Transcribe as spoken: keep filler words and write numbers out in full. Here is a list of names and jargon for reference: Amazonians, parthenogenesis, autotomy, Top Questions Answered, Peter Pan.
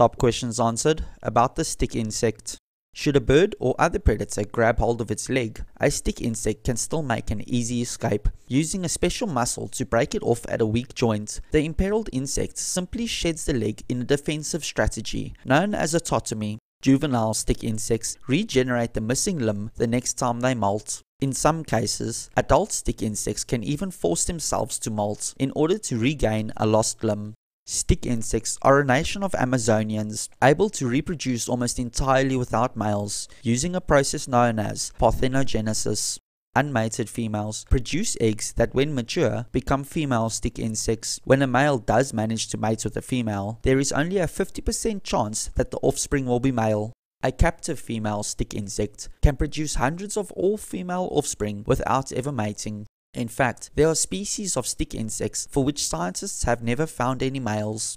Top questions answered about the stick insect. Should a bird or other predator grab hold of its leg, a stick insect can still make an easy escape, using a special muscle to break it off at a weak joint. The imperiled insect simply sheds the leg in a defensive strategy, known as autotomy. Juvenile stick insects regenerate the missing limb the next time they molt. In some cases, adult stick insects can even force themselves to molt in order to regain a lost limb. Stick insects are a nation of Amazonians, able to reproduce almost entirely without males, using a process known as parthenogenesis. Unmated females produce eggs that, when mature, become female stick insects. When a male does manage to mate with a female, there is only a fifty percent chance that the offspring will be male. A captive female stick insect can produce hundreds of all-female offspring without ever mating. In fact, there are species of stick insects for which scientists have never found any males.